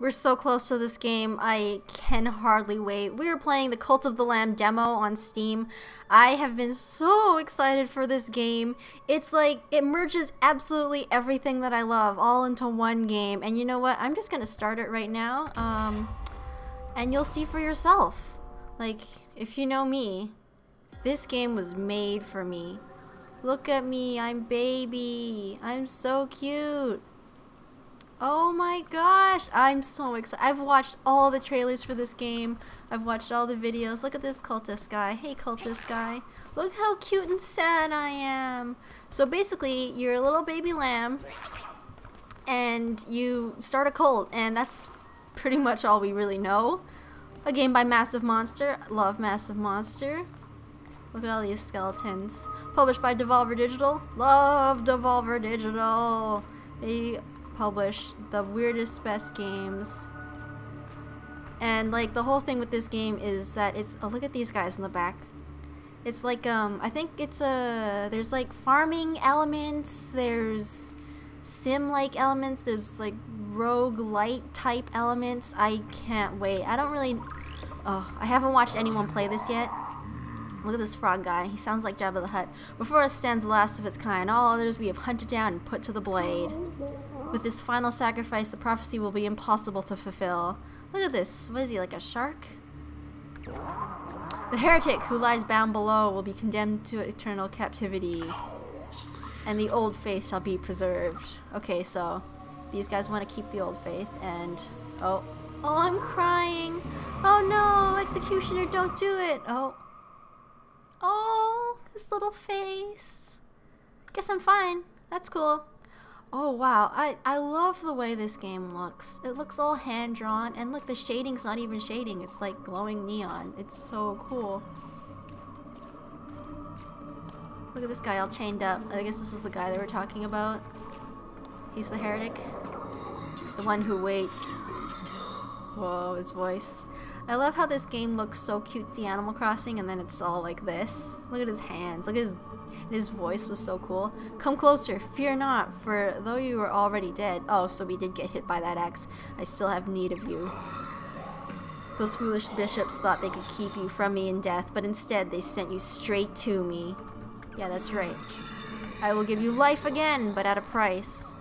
We're so close to this game, I can hardly wait. We are playing the Cult of the Lamb demo on Steam. I have been so excited for this game. It's like, it merges absolutely everything that I love all into one game. And you know what? I'm just gonna start it right now, and you'll see for yourself. Like, if you know me, this game was made for me. Look at me, I'm baby. I'm so cute. Oh my gosh, I'm so excited. I've watched all the trailers for this game. I've watched all the videos. Look at this cultist guy. Hey, cultist guy. Look how cute and sad I am. So basically, you're a little baby lamb, and you start a cult, and that's pretty much all we really know. A game by Massive Monster. Love Massive Monster. Look at all these skeletons. Published by Devolver Digital. Love Devolver Digital. They publish the weirdest, best games. And like, the whole thing with this game is that it's, oh, look at these guys in the back. It's like, I think it's a, there's like farming elements, there's sim-like elements, there's like roguelite type elements. I can't wait. I don't really, oh, I haven't watched anyone play this yet. Look at this frog guy. He sounds like Jabba the Hutt. Before us stands the last of its kind. All others we have hunted down and put to the blade. With this final sacrifice, the prophecy will be impossible to fulfill. Look at this. What is he, like a shark? The heretic who lies bound below will be condemned to eternal captivity, and the old faith shall be preserved. Okay, so these guys want to keep the old faith, and oh, I'm crying. Oh no, executioner, don't do it. Oh, this little face. Guess I'm fine. That's cool. Oh wow, I love the way this game looks. It looks all hand-drawn, and look, the shading's not even shading, it's like glowing neon. It's so cool. Look at this guy all chained up. I guess this is the guy they were talking about. He's the heretic. The one who waits. Whoa, his voice. I love how this game looks so cutesy, Animal Crossing, and then it's all like this. Look at his hands. Look at his, and his voice was so cool. Come closer, fear not, for though you were already dead. Oh, so we did get hit by that axe. I still have need of you. Those foolish bishops thought they could keep you from me in death, but instead they sent you straight to me. Yeah, that's right. I will give you life again, but at a price.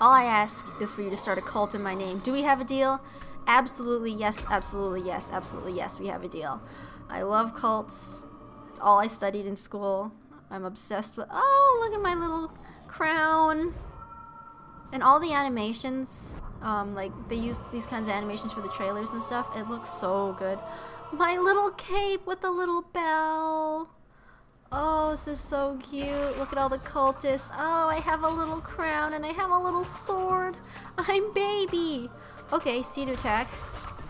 All I ask is for you to start a cult in my name. Do we have a deal? Absolutely yes, absolutely yes, absolutely yes, we have a deal. I love cults. It's all I studied in school. I'm obsessed with, oh, look at my little crown. And all the animations, like they use these kinds of animations for the trailers and stuff. It looks so good. My little cape with the little bell. Oh, this is so cute. Look at all the cultists. Oh, I have a little crown and I have a little sword. I'm baby. Okay, cedar attack.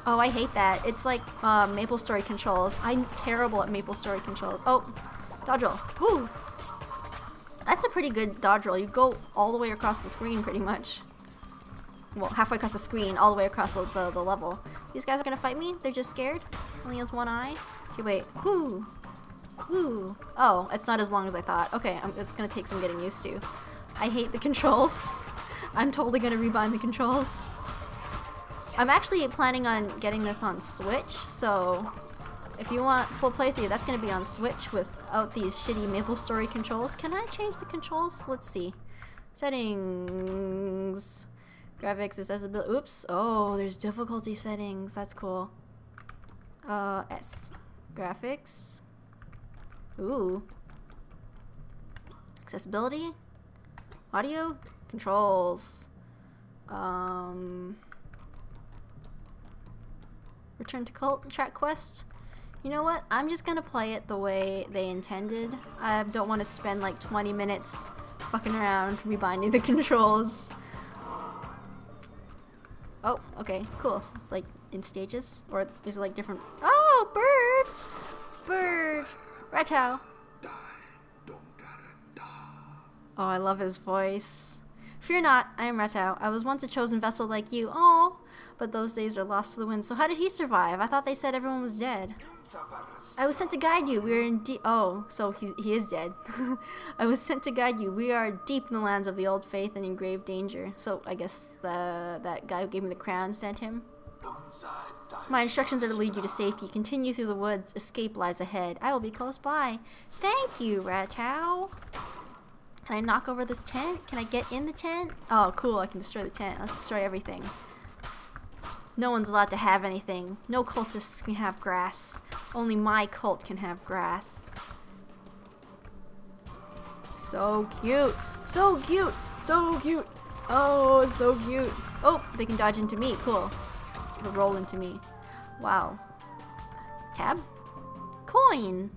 Oh, I hate that. It's like MapleStory controls. I'm terrible at MapleStory controls. Oh, dodge roll. Woo! That's a pretty good dodge roll. You go all the way across the screen, pretty much. Well, halfway across the screen, all the way across the level. These guys are gonna fight me? They're just scared? Only has one eye? Okay, wait. Woo! Woo! Oh, it's not as long as I thought. Okay, it's gonna take some getting used to. I hate the controls. I'm totally gonna rebind the controls. I'm actually planning on getting this on Switch, so if you want full playthrough, that's going to be on Switch without these shitty MapleStory controls. Can I change the controls? Let's see. Settings. Graphics, accessibility. Oops. Oh, there's difficulty settings. That's cool. S. Graphics. Ooh. Accessibility. Audio. Controls. Return to cult track quest. You know what? I'm just gonna play it the way they intended. I don't want to spend like 20 minutes fucking around rebinding the controls. Oh, okay, cool. So it's like in stages, or there's like different. Oh, bird, Ratchow. Oh, I love his voice. Fear not, I am Ratchow. I was once a chosen vessel like you. Oh. but those days are lost to the wind. So how did he survive? I thought they said everyone was dead. I was sent to guide you. We are in deep... Oh, so he is dead. I was sent to guide you. We are deep in the lands of the old faith and in grave danger. So I guess that guy who gave me the crown sent him. My instructions are to lead you to safety. Continue through the woods. Escape lies ahead. I will be close by. Thank you, Ratao. Can I knock over this tent? Can I get in the tent? Oh, cool. I can destroy the tent. Let's destroy everything. No one's allowed to have anything. No cultists can have grass. Only my cult can have grass. So cute. So cute. So cute. Oh, it's so cute. Oh, they can dodge into me. Cool. Or roll into me. Wow. Tab. Coin.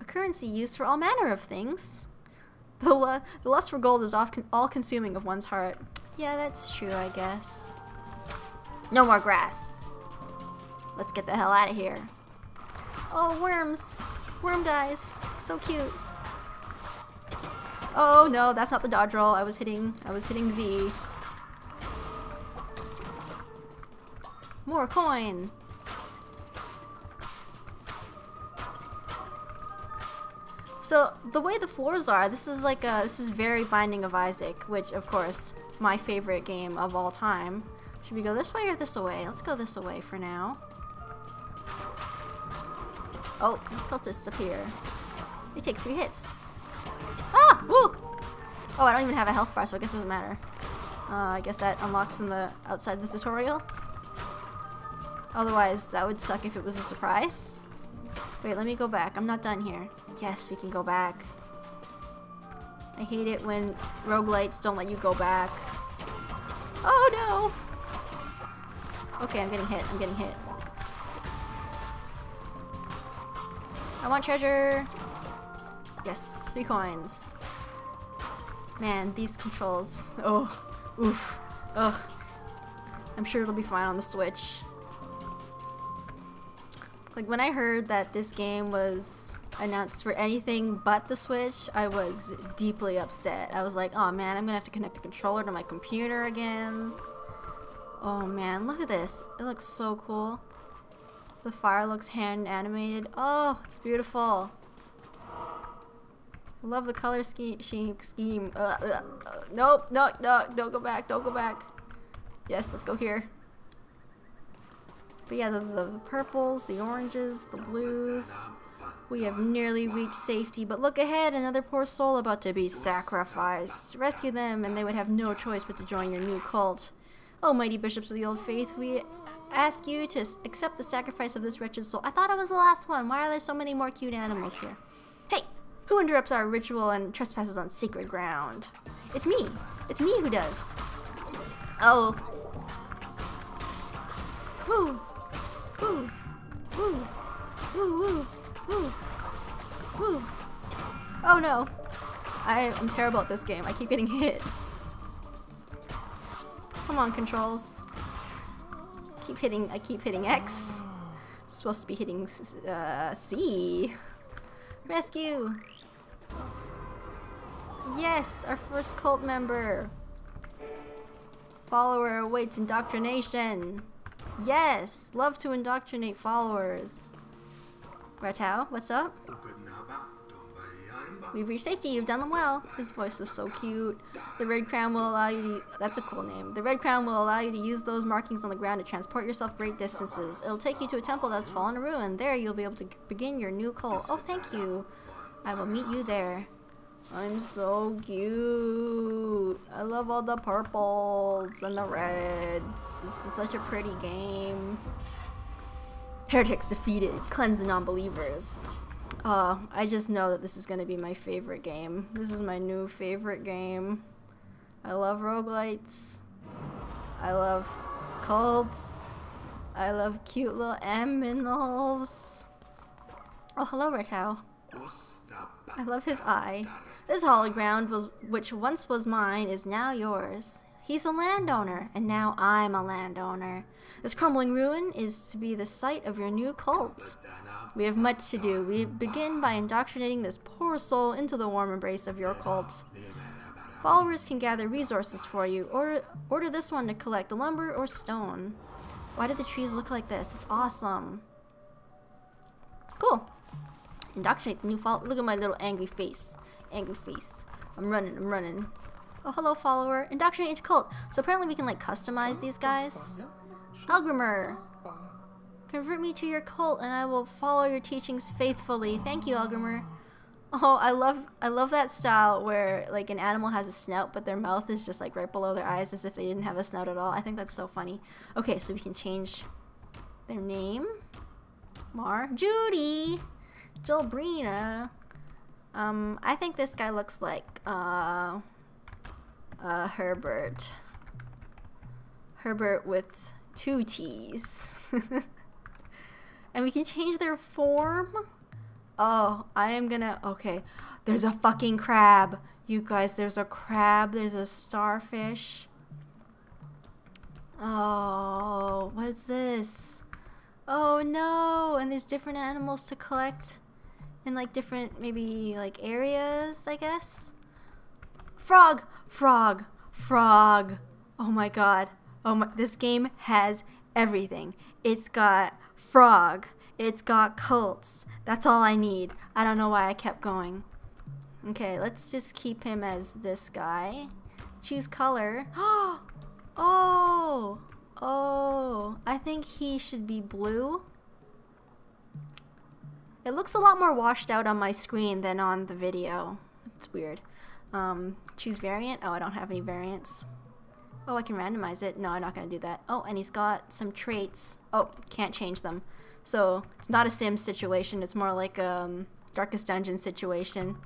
A currency used for all manner of things. The lust for gold is all-consuming of one's heart. Yeah, that's true, I guess. No more grass. Let's get the hell out of here. Oh, worms. Worm guys. So cute. Oh, no, that's not the dodge roll. I was hitting Z. More coin. So the way the floors are, this is very Binding of Isaac, which of course my favorite game of all time. Should we go this way or this way? Let's go this way for now. Oh, cultists appear. They take 3 hits. Ah! Woo! Oh, I don't even have a health bar, so I guess it doesn't matter. I guess that unlocks in the outside this tutorial. Otherwise, that would suck if it was a surprise. Wait, let me go back. I'm not done here. Yes, we can go back. I hate it when roguelites don't let you go back. Oh no! Okay, I'm getting hit. I'm getting hit. I want treasure! Yes, 3 coins. Man, these controls. Oh, oof. Ugh. I'm sure it'll be fine on the Switch. Like, when I heard that this game was announced for anything but the Switch, I was deeply upset. I was like, oh man, I'm gonna have to connect the controller to my computer again. Oh man, look at this. It looks so cool. The fire looks hand animated. Oh, it's beautiful. I love the color scheme. Nope, no, no, don't go back, don't go back. Yes, let's go here. But yeah, the purples, the oranges, the blues. We have nearly reached safety, but look ahead, another poor soul about to be sacrificed. Rescue them, and they would have no choice but to join your new cult. Oh, mighty bishops of the old faith, we ask you to accept the sacrifice of this wretched soul. I thought I was the last one. Why are there so many more cute animals here? Hey, who interrupts our ritual and trespasses on sacred ground? It's me. It's me who does. Oh. Woo! Woo! Woo! Woo! Woo! Woo! Woo! Oh no! I am terrible at this game. I keep getting hit. Come on, controls. Keep hitting. I keep hitting X. I'm supposed to be hitting C. Rescue! Yes, our first cult member. Follower awaits indoctrination. Yes, love to indoctrinate followers. Ratao, what's up? We've reached safety, you've done them well. His voice was so cute. The red crown will allow you to... That's a cool name. The red crown will allow you to use those markings on the ground to transport yourself great distances. It'll take you to a temple that's fallen to ruin. There you'll be able to begin your new cult. Oh, thank you. I will meet you there. I'm so cute. I love all the purples and the reds. This is such a pretty game. Heretics defeated. Cleanse the non-believers. I just know that this is going to be my favorite game. This is my new favorite game. I love roguelites. I love cults. I love cute little aminals. Oh, hello, Ratao. I love his eye. This hollow ground, which once was mine, is now yours. He's a landowner, and now I'm a landowner. This crumbling ruin is to be the site of your new cult. We have much to do. We begin by indoctrinating this poor soul into the warm embrace of your cult. Followers can gather resources for you, or order this one to collect the lumber or stone. Why do the trees look like this? It's awesome. Cool. Indoctrinate the new follower. Look at my little angry face. Angry face. I'm running, I'm running. Oh, hello, follower. Indoctrinate into cult. So apparently we can, like, customize these guys. Elgrimer. Convert me to your cult and I will follow your teachings faithfully. Thank you, Elgrimer. Oh, I love that style where, like, an animal has a snout, but their mouth is just, like, right below their eyes as if they didn't have a snout at all. I think that's so funny. Okay, so we can change their name. Mar. Judy! Jilbrina. I think this guy looks like, Herbert. Herbert with 2 T's. And we can change their form? Oh, I am gonna, okay. There's a fucking crab. You guys, there's a crab, there's a starfish. Oh, what's this? Oh no, and there's different animals to collect in like different, maybe like areas, I guess. Frog, frog, frog. Oh my God. Oh my, this game has everything. It's got frog. It's got cults. That's all I need. I don't know why I kept going. Okay, let's just keep him as this guy. Choose color. Oh! Oh! I think he should be blue. It looks a lot more washed out on my screen than on the video. It's weird. Choose variant. Oh, I don't have any variants. Oh, I can randomize it. No, I'm not gonna do that. Oh, and he's got some traits. Oh, can't change them. So, it's not a Sims situation, it's more like a Darkest Dungeon situation.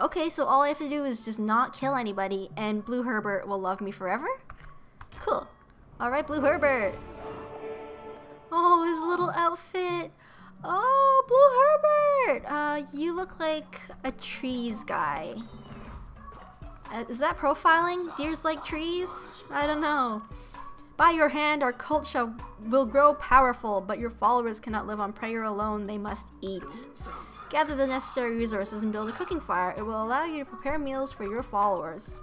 Okay, so all I have to do is just not kill anybody, and Blue Herbert will love me forever? Cool. Alright, Blue Herbert! Oh, his little outfit! Oh, Blue Herbert! You look like a trees guy. Is that profiling? Deers like trees? I don't know. By your hand, our cult will grow powerful, but your followers cannot live on prayer alone. They must eat. Gather the necessary resources and build a cooking fire. It will allow you to prepare meals for your followers.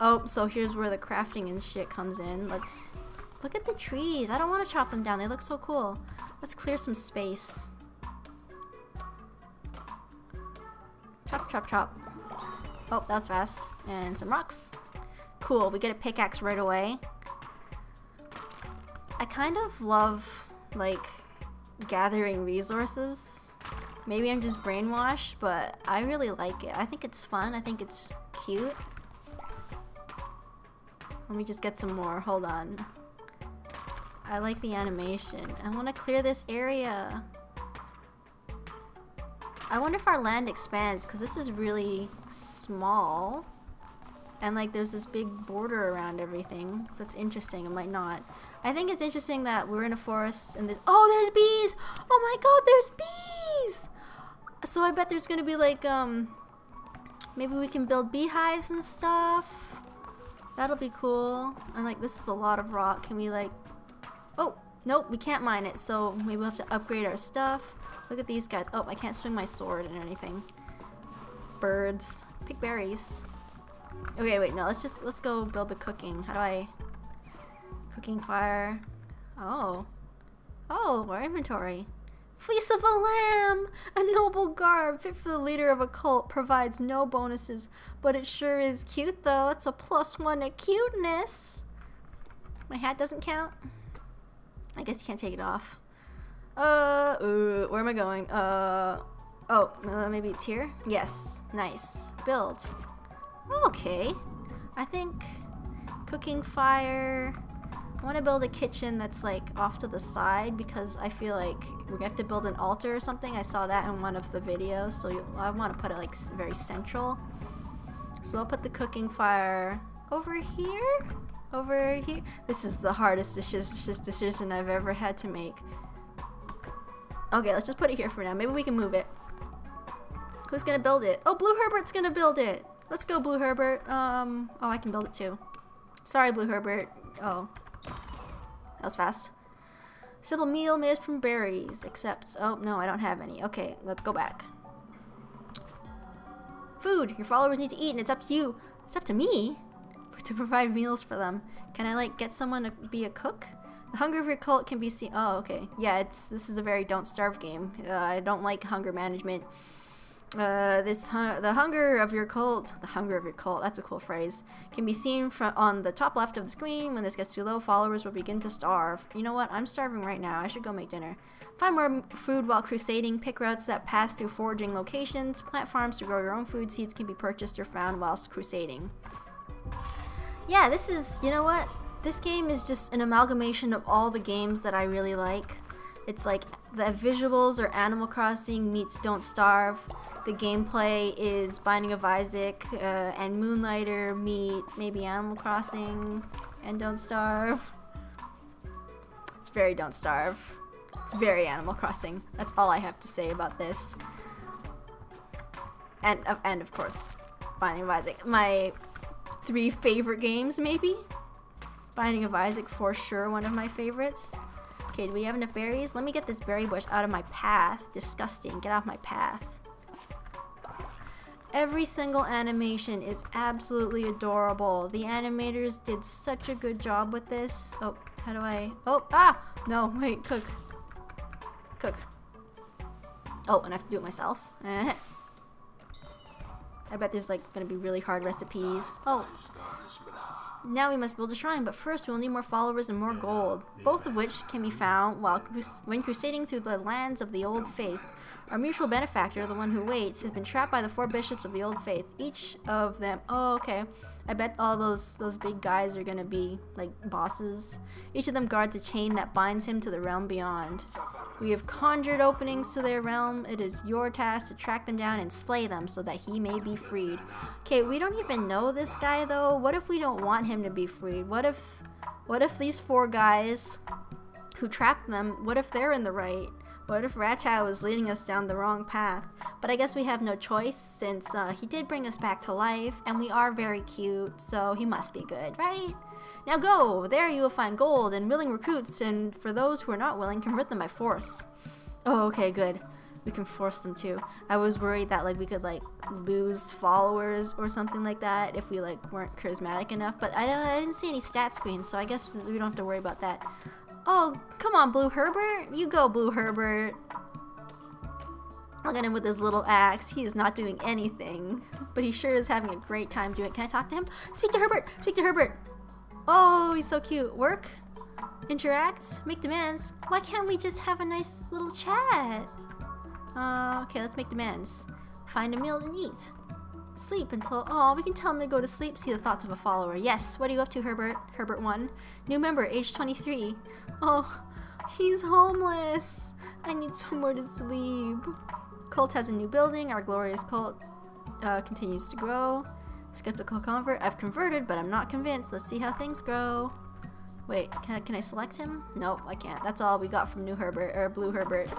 Oh, so here's where the crafting and shit comes in. Let's look at the trees. I don't want to chop them down. They look so cool. Let's clear some space. Chop, chop, chop. Oh, that was fast. And some rocks. Cool. We get a pickaxe right away. I kind of love, like, gathering resources. Maybe I'm just brainwashed, but I really like it. I think it's fun. I think it's cute. Let me just get some more. Hold on. I like the animation. I want to clear this area. I wonder if our land expands, because this is really small. And, like, there's this big border around everything. So it's interesting. It might not. I think it's interesting that we're in a forest and there's... Oh, there's bees! Oh my God, there's bees! So I bet there's gonna be, like, maybe we can build beehives and stuff. That'll be cool. And, like, this is a lot of rock. Can we, like... Oh, nope, we can't mine it. So maybe we'll have to upgrade our stuff. Look at these guys. Oh, I can't swing my sword or anything. Birds. Pick berries. Okay, wait, no, let's go build the cooking. How do I... Cooking fire. Oh. Oh, our inventory. Fleece of the Lamb! A noble garb fit for the leader of a cult. Provides no bonuses, but it sure is cute, though. It's a +1 to cuteness. My hat doesn't count. I guess you can't take it off. Where am I going? Maybe it's here? Yes. Nice. Build. Okay, I think cooking fire, I want to build a kitchen that's like off to the side because I feel like we're going to have to build an altar or something. I saw that in one of the videos, so I want to put it like very central. So I'll put the cooking fire over here, This is the hardest decision I've ever had to make. Okay, let's just put it here for now. Maybe we can move it. Who's going to build it? Oh, Blue Herbert's going to build it. Let's go, Blue Herbert. Oh, I can build it too. Sorry, Blue Herbert. Oh. That was fast. Simple meal made from berries, except... Oh, no, I don't have any. Okay, let's go back. food. Your followers need to eat, and it's up to you. It's up to me to provide meals for them. Can I, like, get someone to be a cook? The hunger of your cult can be seen. Oh, okay. Yeah, this is a very Don't Starve game. I don't like hunger management. The hunger of your cult. The hunger of your cult. That's a cool phrase. Can be seen from on the top left of the screen. When this gets too low, followers will begin to starve. You know what? I'm starving right now. I should go make dinner. Find more food while crusading. Pick routes that pass through foraging locations. Plant farms to grow your own food. Seeds can be purchased or found whilst crusading. Yeah, this is, you know what? This game is just an amalgamation of all the games that I really like. It's like the visuals are Animal Crossing meets Don't Starve. The gameplay is Binding of Isaac and Moonlighter meet maybe Animal Crossing and Don't Starve. It's very Don't Starve. It's very Animal Crossing. That's all I have to say about this. And of course, Binding of Isaac. My three favorite games, maybe? Binding of Isaac, for sure, one of my favorites. Okay, do we have enough berries? Let me get this berry bush out of my path. Disgusting, get off my path. Every single animation is absolutely adorable. The animators did such a good job with this. Oh, how do I, oh, ah! No, wait, cook. Cook. Oh, and I have to do it myself. I bet there's like gonna be really hard recipes. Oh. Now we must build a shrine, but first we'll need more followers and more gold, both of which can be found while when crusading through the lands of the Old Faith. Our mutual benefactor, the one who waits, has been trapped by the four bishops of the Old Faith. Each of them. Oh, okay. I bet all those big guys are gonna be like bosses. Each of them guards a chain that binds him to the realm beyond. We have conjured openings to their realm. It is your task to track them down and slay them so that he may be freed. Okay, we don't even know this guy though. What if we don't want him to be freed? What if these four guys who trapped them, what if they're in the right? What if Ratchao was leading us down the wrong path? But I guess we have no choice since he did bring us back to life and we are very cute, so he must be good, right? Now go! There you will find gold and willing recruits, and for those who are not willing, convert them by force. Oh, okay, good. We can force them too. I was worried that like we could like lose followers or something like that if we like weren't charismatic enough, but I didn't see any stat screens, so I guess we don't have to worry about that. Oh, come on, Blue Herbert. You go, Blue Herbert. Look at him with his little axe. He is not doing anything, but he sure is having a great time doing it. Can I talk to him? Speak to Herbert! Speak to Herbert! Oh, he's so cute. Work? Interact? Make demands? Why can't we just have a nice little chat? Okay, let's make demands. Find a meal and eat. Sleep until, oh, we can tell him to go to sleep. See the thoughts of a follower. Yes, what are you up to, Herbert? Herbert 1. New member, age 23. Oh, he's homeless. I need somewhere to sleep. Cult has a new building. Our glorious cult continues to grow. Skeptical convert. I've converted, but I'm not convinced. Let's see how things grow. Wait, can I select him? Nope, I can't. That's all we got from New Herbert, or Blue Herbert.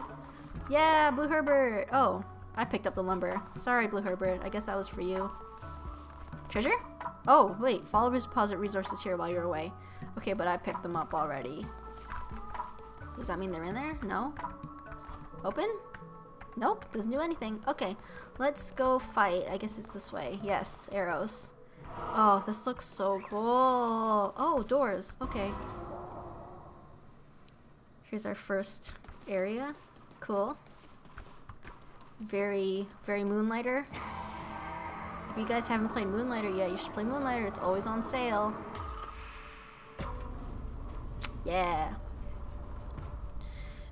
Yeah, Blue Herbert. Oh. I picked up the lumber. Sorry, Blue Herbert. I guess that was for you. Treasure? Oh, wait. Followers deposit resources here while you're away. Okay, but I picked them up already. Does that mean they're in there? No? Open? Nope. Doesn't do anything. Okay. Let's go fight. I guess it's this way. Yes. Arrows. Oh, this looks so cool. Oh, doors. Okay. Here's our first area. Cool. Very, very Moonlighter. If you guys haven't played Moonlighter yet, you should play Moonlighter. It's always on sale. Yeah.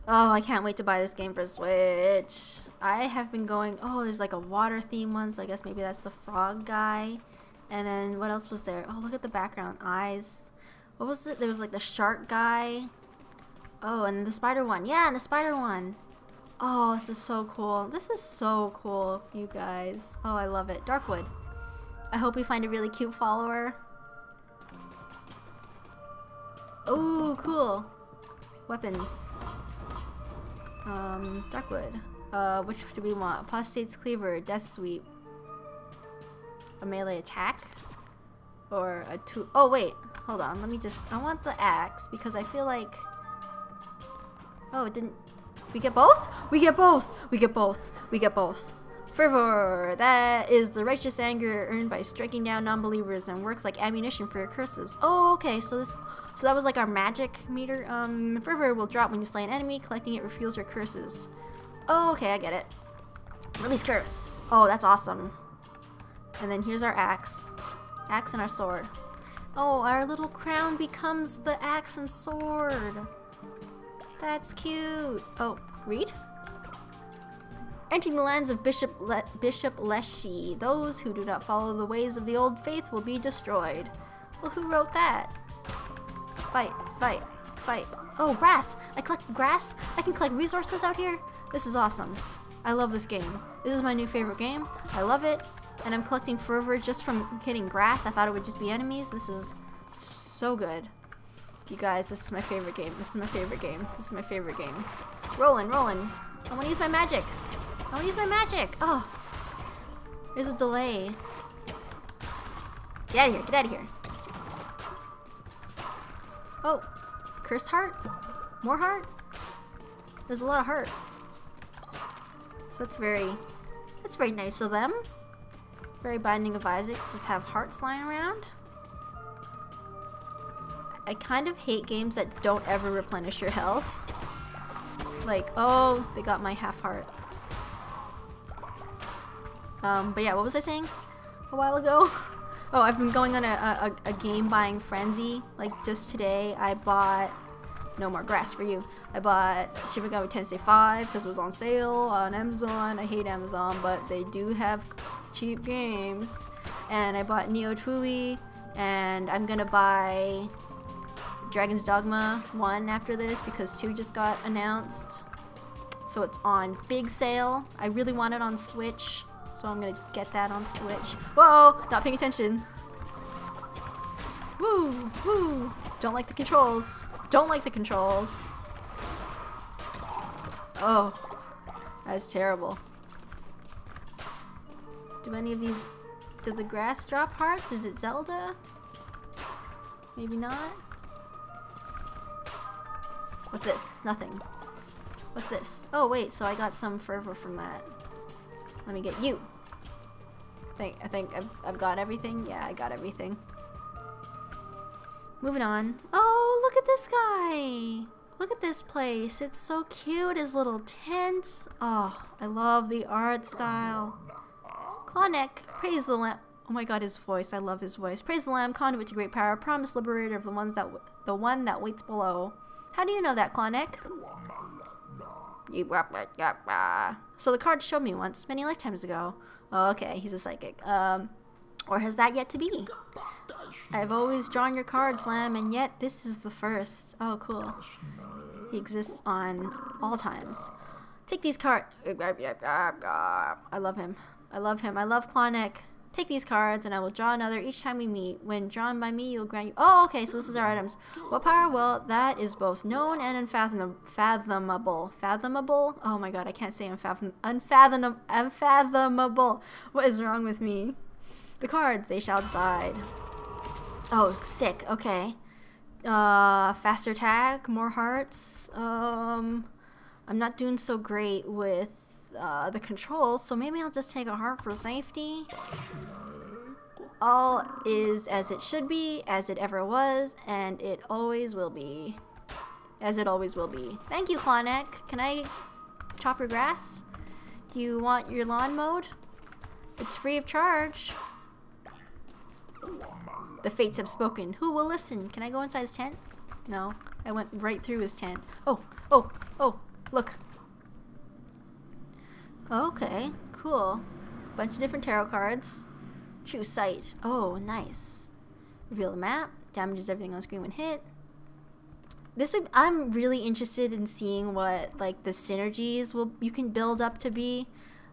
Oh, I can't wait to buy this game for Switch. I have been going, oh, there's like a water theme one, so I guess maybe that's the frog guy. And then what else was there? Oh, look at the background eyes. What was it? There was like the shark guy. Oh, and the spider one. Yeah, and the spider one. Oh, this is so cool. This is so cool, you guys. Oh, I love it. Darkwood. I hope we find a really cute follower. Oh, cool. Weapons. Darkwood. Which do we want? Apostate's Cleaver, Death Sweep. A melee attack? Or a two- oh, wait. Hold on. Let me just- I want the axe because I feel like- oh, it didn't- we get both? We get both! We get both! We get both! Fervor, that is the righteous anger earned by striking down non-believers and works like ammunition for your curses. Oh, okay, so that was like our magic meter. Fervor will drop when you slay an enemy. Collecting it refuels your curses. Oh, okay, I get it. Release curse. Oh, that's awesome. And then here's our axe. Axe and our sword. Oh, our little crown becomes the axe and sword. That's cute. Oh, read? Entering the lands of Bishop Leshy, those who do not follow the ways of the old faith will be destroyed. Well, who wrote that? Fight, fight, fight. Oh, grass! I collect grass? I can collect resources out here? This is awesome. I love this game. This is my new favorite game. I love it. And I'm collecting fervor just from hitting grass. I thought it would just be enemies. This is so good. You guys, this is my favorite game. This is my favorite game. This is my favorite game. Rollin', rollin'. I want to use my magic. I want to use my magic. Oh. There's a delay. Get out of here. Get out of here. Oh. Cursed heart? More heart? There's a lot of heart. So that's very nice of them. Very Binding of Isaac to just have hearts lying around. I kind of hate games that don't ever replenish your health. Like, oh, they got my half heart. But yeah, what was I saying a while ago? Oh, I've been going on a game buying frenzy. Like just today, I bought No More Grass for You. I bought Shin Megami Tensei V because it was on sale on Amazon. I hate Amazon, but they do have cheap games. And I bought Neo Tui, and I'm gonna buy Dragon's Dogma 1 after this because 2 just got announced. So it's on big sale. I really want it on Switch, so I'm gonna get that on Switch. Whoa! Not paying attention. Woo! Woo! Don't like the controls. Don't like the controls. Oh. That's terrible. Do any of these... Did the grass drop hearts? Is it Zelda? Maybe not. What's this? Nothing. What's this? Oh wait, so I got some fervor from that. Let me get you. I think I've got everything. Yeah, I got everything. Moving on. Oh, look at this guy. Look at this place. It's so cute. His little tent. Oh, I love the art style. Clawneck, praise the Lamb. Oh my God, his voice. I love his voice. Praise the Lamb, conduit to great power, promised liberator of the one that waits below. How do you know that, Clawneck? So the card showed me once, many lifetimes ago. Oh, okay, he's a psychic. Or has that yet to be? I've always drawn your cards, Lamb, and yet this is the first. Oh, cool. He exists on all times. Take these cards. I love him. I love him. I love Clawneck. Take these cards, and I will draw another each time we meet. When drawn by me, you'll grant you... Oh, okay, so this is our items. What power? Well, that is both known and unfathomable. Fathomable? Oh my God, I can't say unfathomable. What is wrong with me? The cards, they shall decide. Oh, sick. Okay. Faster attack, more hearts. I'm not doing so great with the controls, so maybe I'll just take a heart for safety. All is as it should be, as it ever was, and it always will be. As it always will be. Thank you, Clawneck. Can I chop your grass? Do you want your lawn mowed? It's free of charge. The fates have spoken. Who will listen? Can I go inside his tent? No. I went right through his tent. Oh, oh, oh, look. Okay, cool. Bunch of different tarot cards. True sight. Oh, nice. Reveal the map. Damages everything on screen when hit. This would. I'm really interested in seeing what like the synergies will you can build up to be.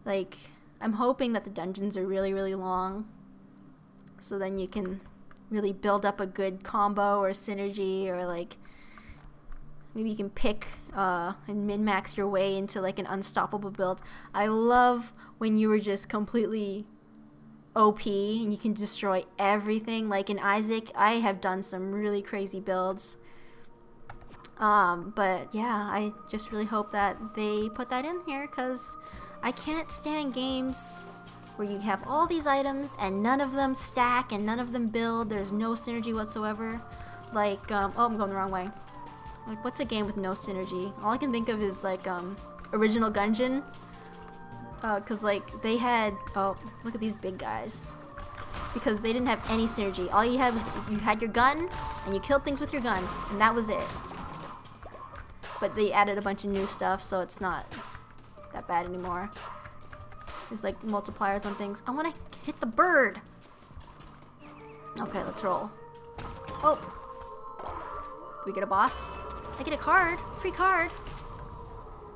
Like, I'm hoping that the dungeons are really long, so then you can really build up a good combo or synergy or like. Maybe you can pick and min-max your way into like an unstoppable build. I love when you were just completely OP and you can destroy everything. Like in Isaac, I have done some really crazy builds. But yeah, I just really hope that they put that in here because I can't stand games where you have all these items and none of them stack and none of them build. There's no synergy whatsoever. Like, oh, I'm going the wrong way. Like, what's a game with no synergy? All I can think of is, like, Original Gungeon. Because, like, they had, oh, look at these big guys. Because they didn't have any synergy. All you had was, you had your gun, and you killed things with your gun, and that was it. But they added a bunch of new stuff, so it's not that bad anymore. There's, like, multipliers on things. I want to hit the bird! Okay, let's roll. Oh! We get a boss. I get a card! Free card!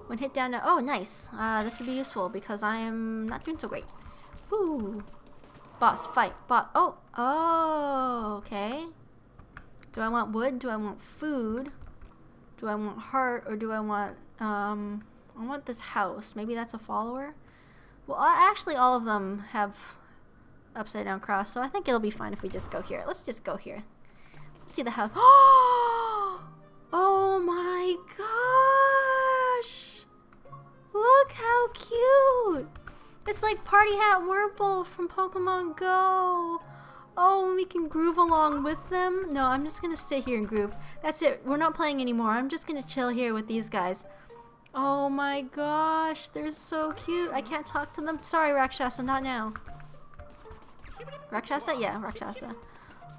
When hit down to, oh, nice! This would be useful, because I am not doing so great. Woo! Boss, fight, boss. Oh! Oh, okay. Do I want wood? Do I want food? Do I want heart? Or do I want, I want this house. Maybe that's a follower? Well, actually all of them have upside down cross, so I think it'll be fine if we just go here. Let's just go here. Let's see the house. Oh my gosh! Look how cute! It's like Party Hat Wurmple from Pokemon Go! Oh, and we can groove along with them? No, I'm just gonna sit here and groove. That's it, we're not playing anymore. I'm just gonna chill here with these guys. Oh my gosh, they're so cute. I can't talk to them. Sorry, Rakshasa, not now. Rakshasa? Yeah, Rakshasa.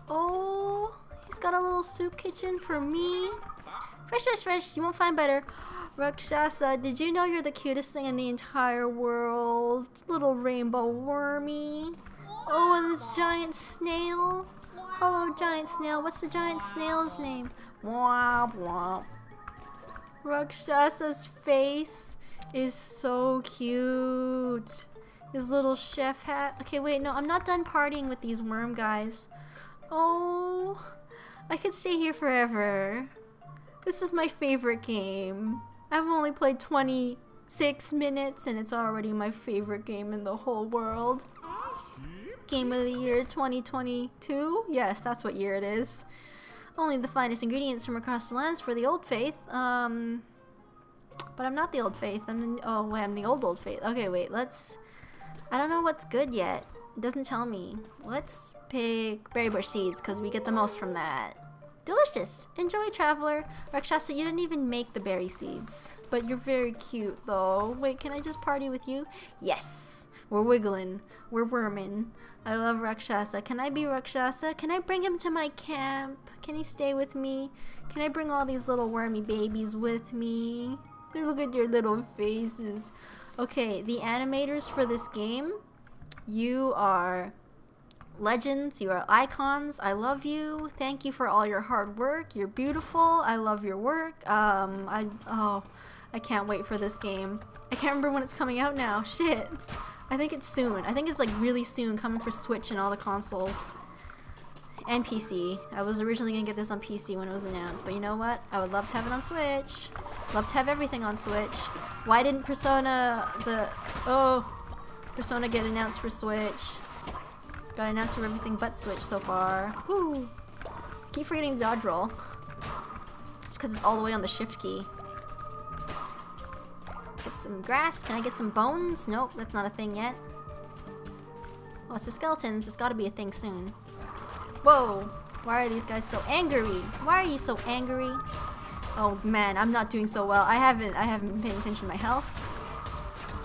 Oh, he's got a little soup kitchen for me. Fresh, fresh, fresh, you won't find better. Rakshasa, did you know you're the cutest thing in the entire world? Little rainbow wormy. Oh, and this giant snail. Hello, giant snail. What's the giant snail's name? Womp womp. Rakshasa's face is so cute. His little chef hat. Okay, wait, no, I'm not done partying with these worm guys. Oh, I could stay here forever. This is my favorite game. I've only played 26 minutes and it's already my favorite game in the whole world. Game of the year 2022? Yes, that's what year it is. Only the finest ingredients from across the lands for the old faith. But I'm not the old faith. I'm the, oh wait, I'm the old faith. Okay, wait, let's, I don't know what's good yet. It doesn't tell me. Let's pick berry bush seeds because we get the most from that. Delicious! Enjoy, traveler. Rakshasa, you didn't even make the berry seeds. But you're very cute, though. Wait, can I just party with you? Yes! We're wiggling. We're worming. I love Rakshasa. Can I be Rakshasa? Can I bring him to my camp? Can he stay with me? Can I bring all these little wormy babies with me? Look at your little faces. Okay, the animators for this game, you are legends, you are icons. I love you. Thank you for all your hard work. You're beautiful. I love your work. I can't wait for this game. I can't remember when it's coming out now. Shit. I think it's soon. I think it's like really soon, coming for Switch and all the consoles. And PC. I was originally gonna get this on PC when it was announced, but you know what? I would love to have it on Switch. Love to have everything on Switch. Why didn't Persona get announced for Switch? Got announced for everything but Switch so far. Woo! Keep forgetting to dodge roll. It's because it's all the way on the shift key. Get some grass. Can I get some bones? Nope, that's not a thing yet. Well, it's the skeletons. It's gotta be a thing soon. Whoa! Why are these guys so angry? Why are you so angry? Oh man, I'm not doing so well. I haven't been paying attention to my health.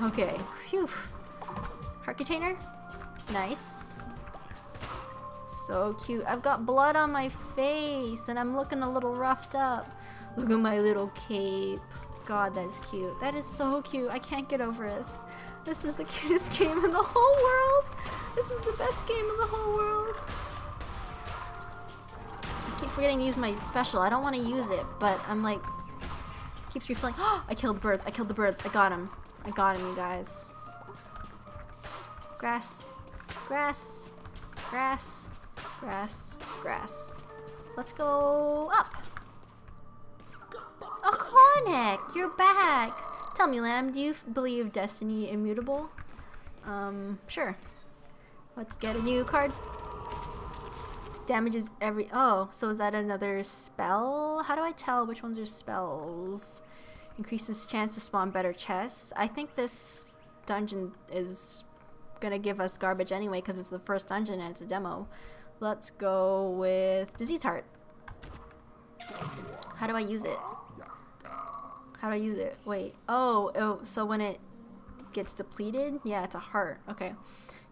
Okay. Phew. Heart container? Nice. So cute. I've got blood on my face and I'm looking a little roughed up. Look at my little cape. God, that's cute. That is so cute. I can't get over this. This is the cutest game in the whole world. This is the best game in the whole world. I keep forgetting to use my special. I don't want to use it, but I'm like, keeps refilling. Oh, I killed the birds. I killed the birds. I got him. I got him, you guys. Grass. Grass. Grass. Grass. Grass. Let's go up. Oh, Konek, you're back! Tell me, Lamb, do you believe destiny immutable? Sure. Let's get a new card. Damages every- oh, so is that another spell? How do I tell which ones are spells? Increases chance to spawn better chests. I think this dungeon is gonna give us garbage anyway because it's the first dungeon and it's a demo. Let's go with Disease Heart. How do I use it? How do I use it? Wait. Oh, so when it gets depleted? Yeah, it's a heart. Okay.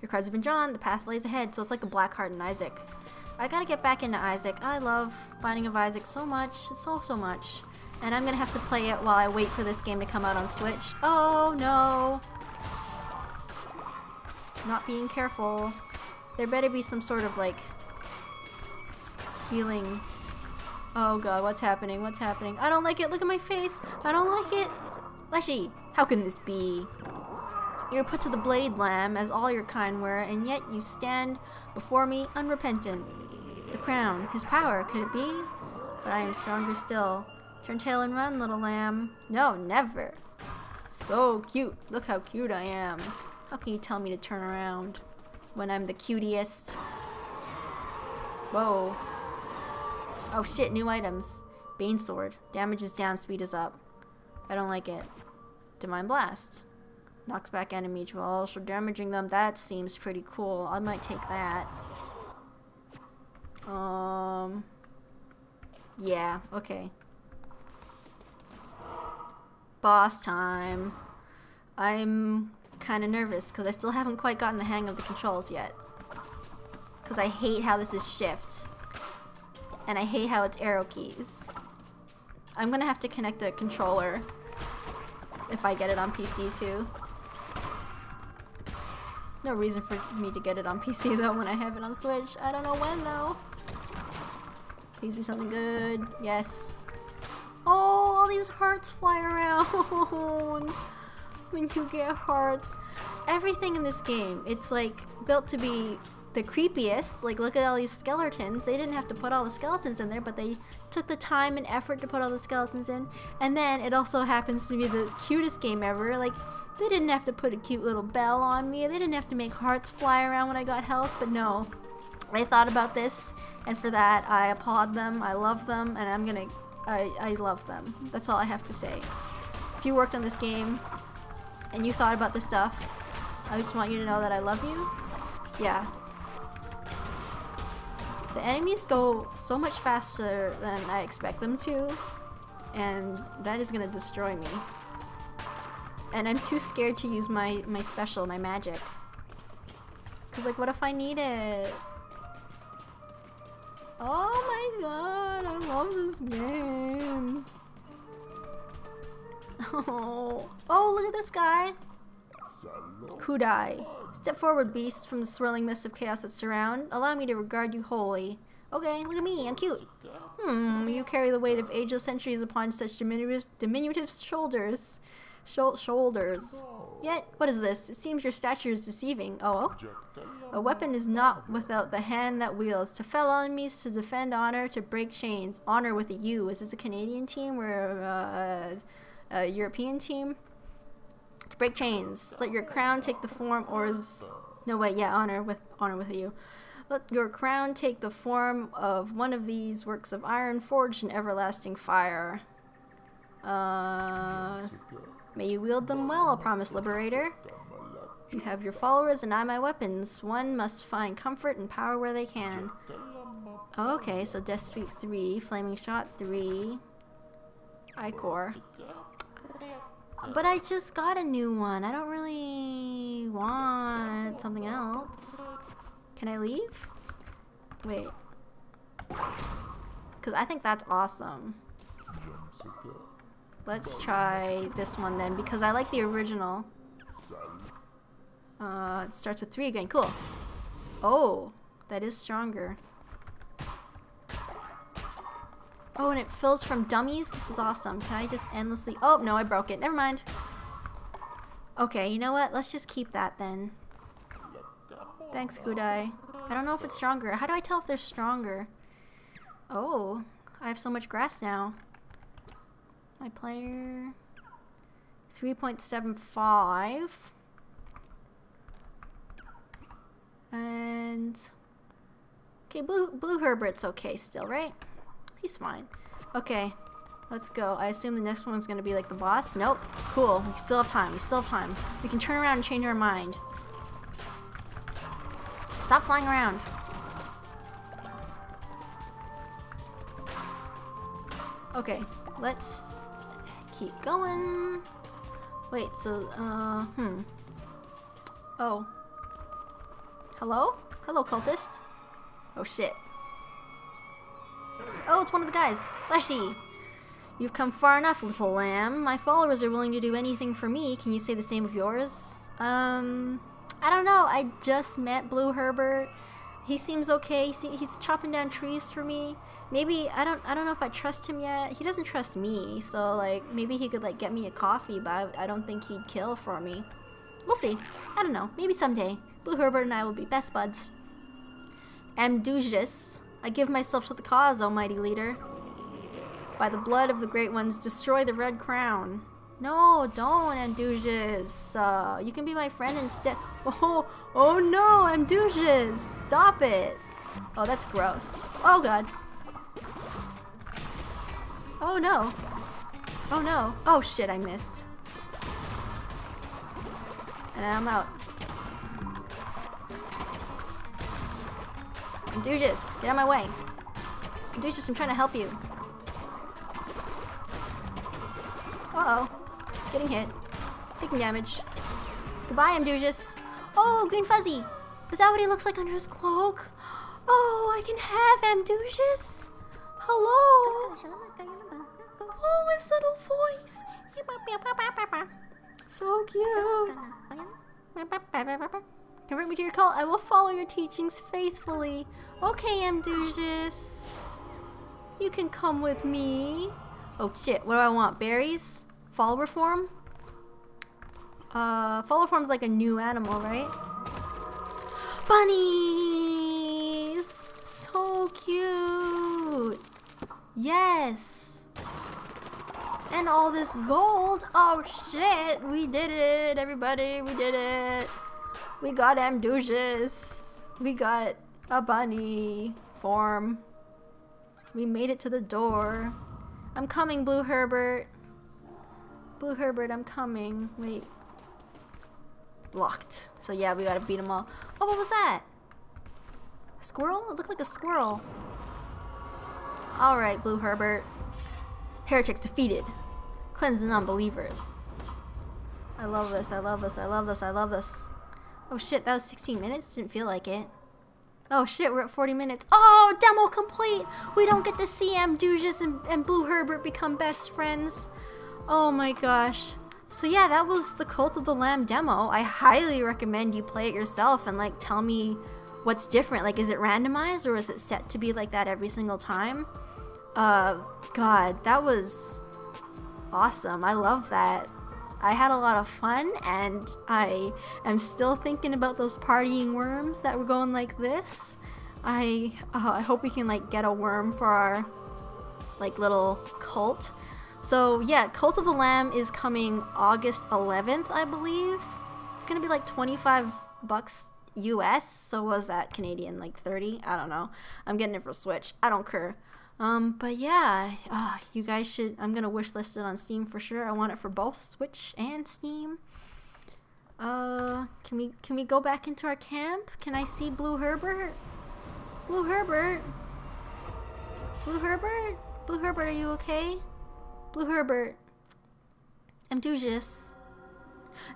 Your cards have been drawn. The path lays ahead. So it's like a black heart in Isaac. I gotta get back into Isaac. I love Binding of Isaac so much. So much. And I'm gonna have to play it while I wait for this game to come out on Switch. Oh, no. Not being careful. There better be some sort of, like, healing. Oh, God. What's happening? What's happening? I don't like it. Look at my face. I don't like it. Leshy, how can this be? You were put to the blade, lamb, as all your kind were, and yet you stand before me unrepentant. The crown, his power, could it be? But I am stronger still. Turn tail and run, little lamb. No, never. So cute. Look how cute I am. How can you tell me to turn around when I'm the cutiest? Whoa. Oh shit, new items. Bane Sword. Damage is down, speed is up. I don't like it. Divine Blast. Knocks back enemies while also damaging them. That seems pretty cool. I might take that. Yeah, okay. Boss time. I'm kind of nervous because I still haven't quite gotten the hang of the controls yet. Because I hate how this is shift. And I hate how it's arrow keys. I'm going to have to connect a controller if I get it on PC too. No reason for me to get it on PC though when I have it on Switch. I don't know when though. Please be something good. Yes. Oh, all these hearts fly around. When you get hearts, everything in this game, it's like built to be the creepiest. Like, look at all these skeletons. They didn't have to put all the skeletons in there, but they took the time and effort to put all the skeletons in. And then it also happens to be the cutest game ever. Like, they didn't have to put a cute little bell on me. They didn't have to make hearts fly around when I got health, but no. They thought about this, and for that, I applaud them. I love them, and I'm gonna... I love them. That's all I have to say. If you worked on this game, and you thought about this stuff, I just want you to know that I love you. Yeah. The enemies go so much faster than I expect them to, and that is gonna destroy me. And I'm too scared to use my special, my magic. Cause like, what if I need it? Oh my god, I love this game. Oh, look at this guy. Kudai. Step forward, beast, from the swirling mist of chaos that surround. Allow me to regard you wholly. Okay, look at me, I'm cute. You carry the weight of ageless centuries upon such diminutive shoulders. Shoulders. Yet, what is this? It seems your stature is deceiving. Oh, a weapon is not without the hand that wields. To fell enemies, to defend honor, to break chains. Honor with a U. Is this a Canadian team or a European team? To break chains, let your crown take the form, or is no way? Yeah, honor with you. Let your crown take the form of one of these works of iron forged in everlasting fire. May you wield them well, I'll promise, liberator. You have your followers, and I my weapons. One must find comfort and power where they can. Okay, so Death Sweep 3, Flaming Shot 3, Icor. But I just got a new one. I don't really want something else. Can I leave? Wait. Because I think that's awesome. Let's try this one then, because I like the original. It starts with 3 again. Cool. Oh, that is stronger. Oh, and it fills from dummies? This is awesome. Can I just endlessly... Oh, no, I broke it. Never mind. Okay, you know what? Let's just keep that then. Thanks, Kudai. I don't know if it's stronger. How do I tell if they're stronger? Oh, I have so much grass now. My player... 3.75. And... Okay, Blue Herbert's okay still, right? He's fine. Okay, Let's go. I assume the next one's gonna be like the boss. Nope. Cool. We still have time. We still have time. We can turn around and change our mind. Stop flying around. Okay. Let's keep going. Wait, so, Oh. Hello? Hello, cultist. Oh, shit. Oh, it's one of the guys. Fleshy! You've come far enough, little lamb. My followers are willing to do anything for me. Can you say the same of yours? I don't know. I just met Blue Herbert. He seems okay. He's chopping down trees for me. Maybe I don't know if I trust him yet. He doesn't trust me, so like maybe he could like get me a coffee, but I don't think he'd kill for me. We'll see. I don't know. Maybe someday Blue Herbert and I will be best buds. Amdusius, I give myself to the cause, almighty leader. By the blood of the great ones, destroy the red crown. No, don't, Amdusius. You can be my friend instead. Oh, oh no, Amdusius, stop it. Oh, that's gross. Oh god. Oh no. Oh no. Oh shit, I missed. And I'm out. Amdusius, get out of my way. Amdusius, I'm trying to help you. Uh-oh. Getting hit. Taking damage. Goodbye, Amdusius. Oh, Green Fuzzy! Is that what he looks like under his cloak? Oh, I can have Amdusius! Hello! Oh, his little voice! So cute! Convert me to your cult. I will follow your teachings faithfully. Okay, Amdusius. You can come with me. Oh shit, what do I want? Berries? Follower form? Follower form's like a new animal, right? Bunnies! So cute! Yes! And all this gold! Oh shit! We did it, everybody! We did it! We got Amdusius! We got a bunny form. We made it to the door. I'm coming, Blue Herbert. Blue Herbert, I'm coming. Wait. Blocked. So yeah, we gotta beat them all. Oh, what was that? A squirrel? It looked like a squirrel. Alright, Blue Herbert. Heretics defeated. Cleanse the non-believers. I love this, I love this, I love this, I love this. Oh shit, that was 16 minutes? Didn't feel like it. Oh shit, we're at 40 minutes. Oh, demo complete! We don't get to see Amdusius and Blue Herbert become best friends. Oh my gosh. So yeah, that was the Cult of the Lamb demo. I highly recommend you play it yourself and like tell me what's different. Like, is it randomized or is it set to be like that every single time? God, that was awesome. I love that. I had a lot of fun, and I am still thinking about those partying worms that were going like this. I hope we can like get a worm for our like little cult. So yeah, Cult of the Lamb is coming August 11th, I believe. It's gonna be like $25 US, so was that Canadian, like 30? I don't know. I'm getting it for Switch. I don't care. But yeah, you guys should, I'm gonna wishlist it on Steam for sure. I want it for both Switch and Steam. Can we go back into our camp? Can I see Blue Herbert? Blue Herbert? Blue Herbert? Blue Herbert, are you okay? Blue Herbert. Amdusius.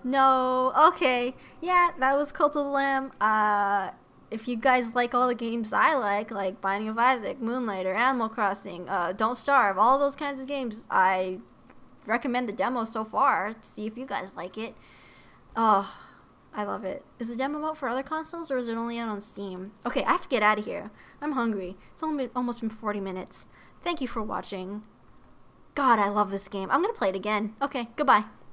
No, okay. Yeah, that was Cult of the Lamb. If you guys like all the games I like Binding of Isaac, Moonlighter, Animal Crossing, Don't Starve, all those kinds of games, I recommend the demo so far to see if you guys like it. Oh, I love it. Is the demo out for other consoles or is it only out on Steam? Okay, I have to get out of here. I'm hungry. It's only almost been 40 minutes. Thank you for watching. God, I love this game. I'm gonna play it again. Okay, goodbye.